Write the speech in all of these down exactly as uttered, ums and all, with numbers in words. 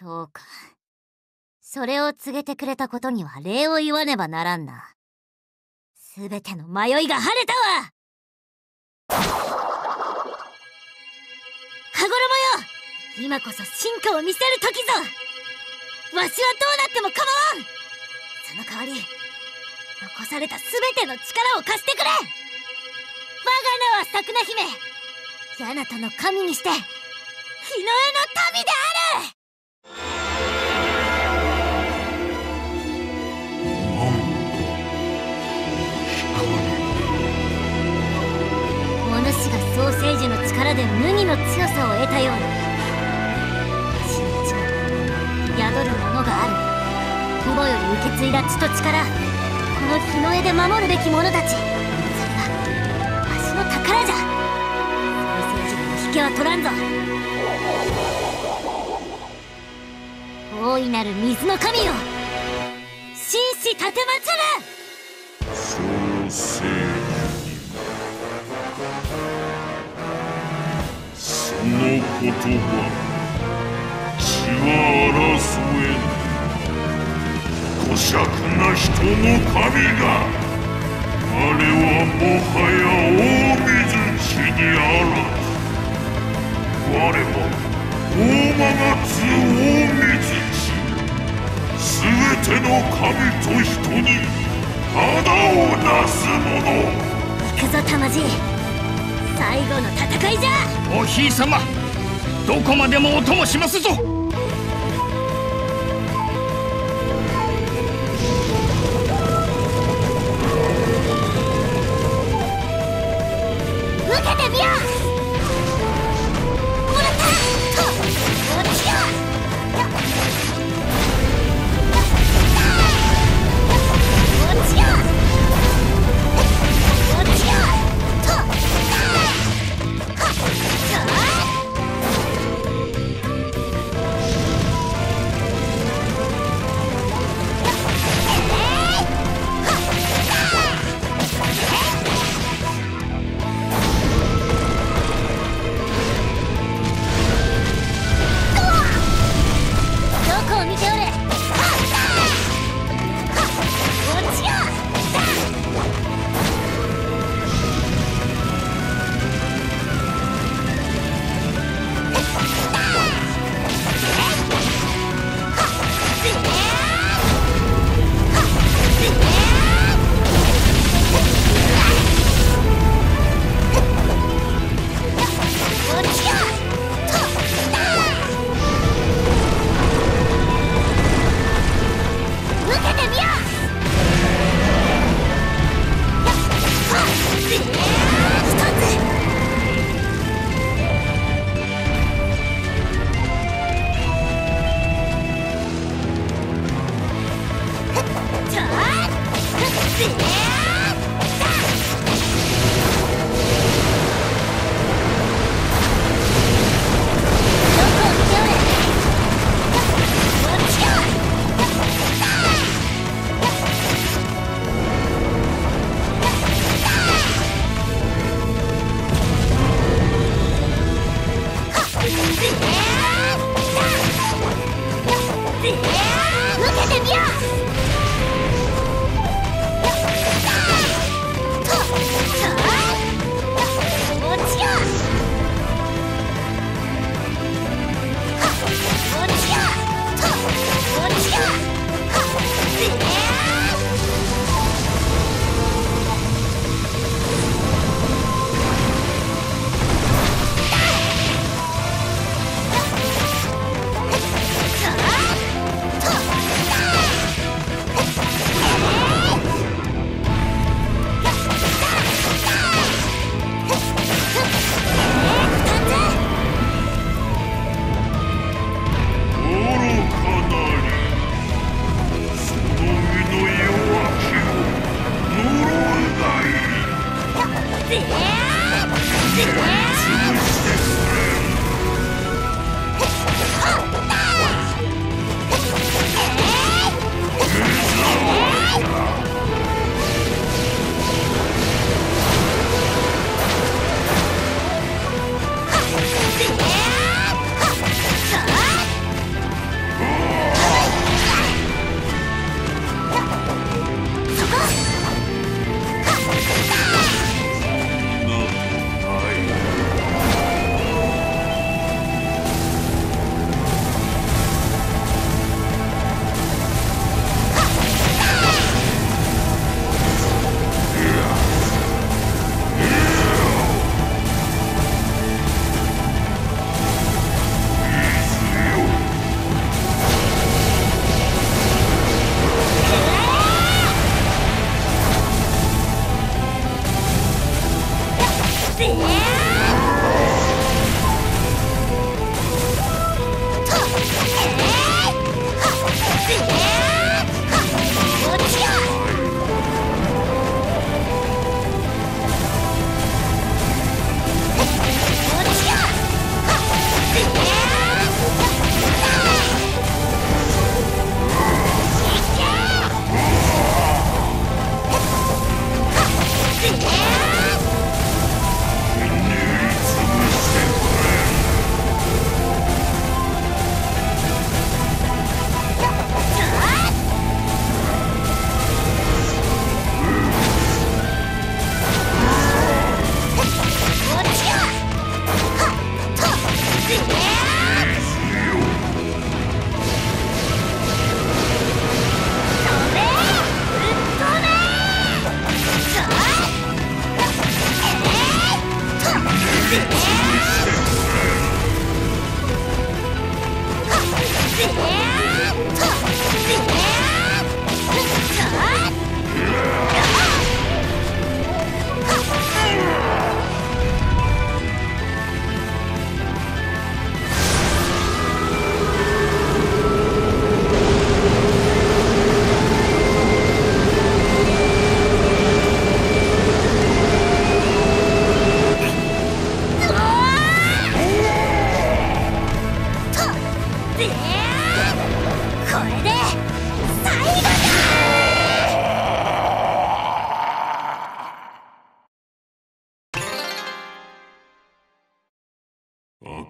そうか。それを告げてくれたことには礼を言わねばならんな。すべての迷いが晴れたわ。羽衣よ、今こそ進化を見せる時ぞ。わしはどうなっても構わん。その代わり残されたすべての力を貸してくれ。我が名はさくな姫、ヤナトの神にして日の絵の民である。お主がソーセージの力で無二の強さを得たように、私の血に宿るものがある。父母より受け継いだ血と力、この日の絵で守るべき者たち、それがわしの宝じゃ。ソーセージに引けは取らんぞ。大いなる水の神よ、紳士奉る。ソーセージの言葉、血は争えぬ。こしゃくな人の神が、あれはもはや大水地にあらず。我は大間がつ大水地、すべての神と人に肌をなす者。行くぞ玉爺、最後の戦いじゃ。おひいさま、どこまでもお供しますぞ。受けてみよう。もらったと、私が落ちよう、落ちよう。Let's go!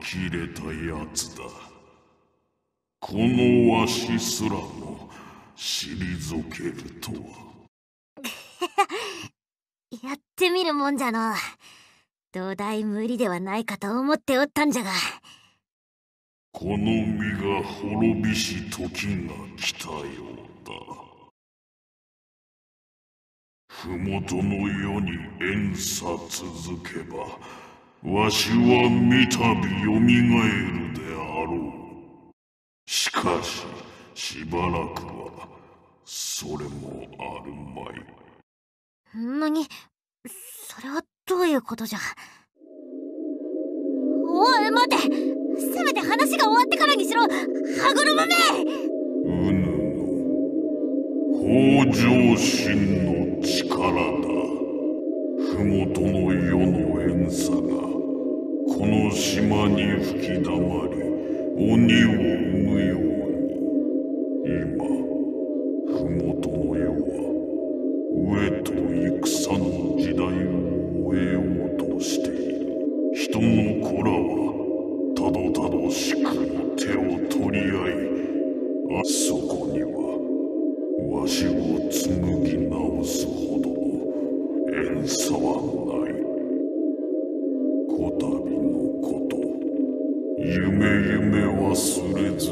呆れたやつだ。このわしすらも退けるとは。やってみるもんじゃの。どうだい無理ではないかと思っておったんじゃが、この身が滅びし時が来たようだ。麓の世に遠さ続けば、わしはみたびよみがえるであろう。しかししばらくはそれもあるまい。なに、それはどういうことじゃ。おい待て、せめて話が終わってからにしろ、歯車め。うぬの北条神の力だ。麓の世の遠さがこの島に吹きだまり、鬼を生むように、今麓の世は飢えと戦の時代を終えようとしている。人の子らはたどたどしく手を取り合い、あそこにはわしを紡ぎ直すほど遠さはない。こたびのこと、夢夢忘れず、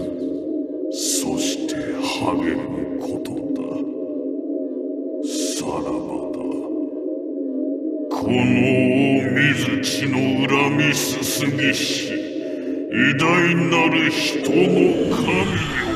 そして励むことだ。さらばだ。この大水地の恨みすすぎし、偉大なる人の神よ。